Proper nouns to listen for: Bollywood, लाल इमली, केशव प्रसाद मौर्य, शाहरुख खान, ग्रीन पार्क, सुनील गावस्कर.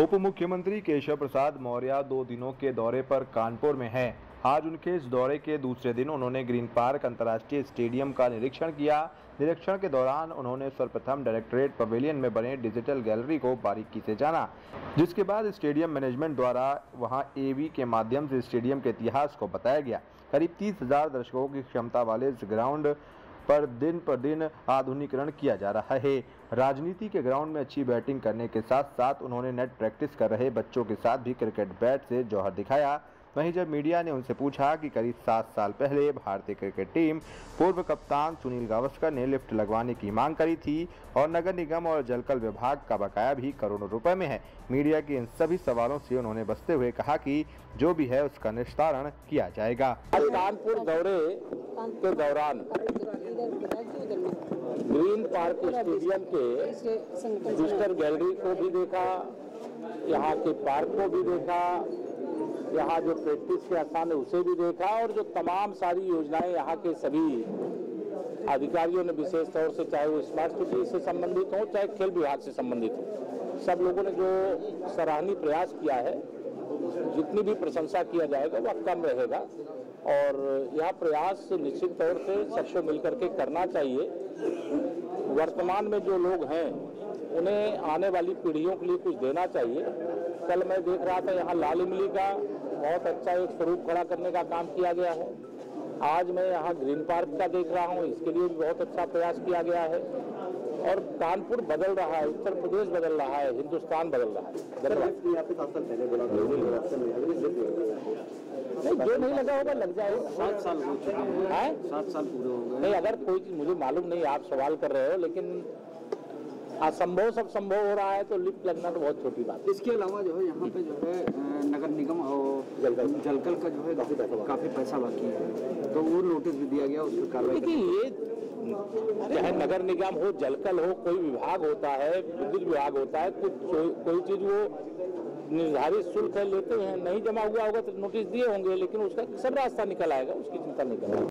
उप मुख्यमंत्री केशव प्रसाद मौर्य 2 दिनों के दौरे पर कानपुर में हैं। आज उनके इस दौरे के दूसरे दिन उन्होंने ग्रीन पार्क अंतर्राष्ट्रीय स्टेडियम का निरीक्षण किया। निरीक्षण के दौरान उन्होंने सर्वप्रथम डायरेक्टरेट पवेलियन में बने डिजिटल गैलरी को बारीकी से जाना, जिसके बाद स्टेडियम मैनेजमेंट द्वारा वहां एवी के माध्यम से स्टेडियम के इतिहास को बताया गया। करीब 30,000 दर्शकों की क्षमता वाले इस ग्राउंड पर दिन आधुनिकीकरण किया जा रहा है। राजनीति के ग्राउंड में अच्छी बैटिंग करने के साथ साथ उन्होंने नेट प्रैक्टिस कर रहे बच्चों के साथ भी क्रिकेट बैट से जौहर दिखाया। वहीं जब मीडिया ने उनसे पूछा कि करीब 7 साल पहले भारतीय क्रिकेट टीम पूर्व कप्तान सुनील गावस्कर ने लिफ्ट लगवाने की मांग करी थी और नगर निगम और जलकल विभाग का बकाया भी करोड़ों रुपए में है, मीडिया के इन सभी सवालों से उन्होंने बचते हुए कहा कि जो भी है उसका निस्तारण किया जाएगा। कानपुर दौरे के दौरान ग्रीन पार्क स्टेडियम के विजिटर गैलरी को भी देखा, यहाँ के पार्क को भी देखा, यहाँ जो प्रैक्टिस के स्थान है उसे भी देखा और जो तमाम सारी योजनाएं यहाँ के सभी अधिकारियों ने विशेष तौर से, चाहे वो स्मार्ट सिटी से संबंधित हो चाहे खेल विभाग से संबंधित हो, सब लोगों ने जो सराहनीय प्रयास किया है, जितनी भी प्रशंसा किया जाएगा वह कम रहेगा और यह प्रयास निश्चित तौर से सबको मिलकर के करना चाहिए। वर्तमान में जो लोग हैं उन्हें आने वाली पीढ़ियों के लिए कुछ देना चाहिए। कल मैं देख रहा था यहाँ लाल इमली का बहुत अच्छा एक स्वरूप खड़ा करने का काम किया गया है। आज मैं यहाँ ग्रीन पार्क का देख रहा हूँ, इसके लिए भी बहुत अच्छा प्रयास किया गया है और कानपुर बदल रहा है, उत्तर प्रदेश बदल रहा है, हिंदुस्तान बदल रहा है। नहीं, जो नहीं लगा होगा लग जाएगा। 7 साल है, 7 साल पूरे हो गए। नहीं, अगर कोई मुझे मालूम नहीं आप सवाल कर रहे हो, लेकिन असंभव सब संभव हो रहा है तो लिफ्ट लगना तो बहुत छोटी बात है। इसके अलावा जो है यहाँ पे जो है नगर निगम और जलकल का जो है काफी पैसा बाकी है, तो वो नोटिस भी दिया गया, उस पर कार्रवाई। देखिए, ये नगर निगम हो, जलकल हो, कोई विभाग होता है, विद्युत विभाग होता है, कुछ कोई चीज वो निर्धारित शुल्क लेते हैं, नहीं जमा हुआ होगा तो नोटिस दिए होंगे, लेकिन उसका सब रास्ता निकल आएगा, उसकी चिंता नहीं करेंगे।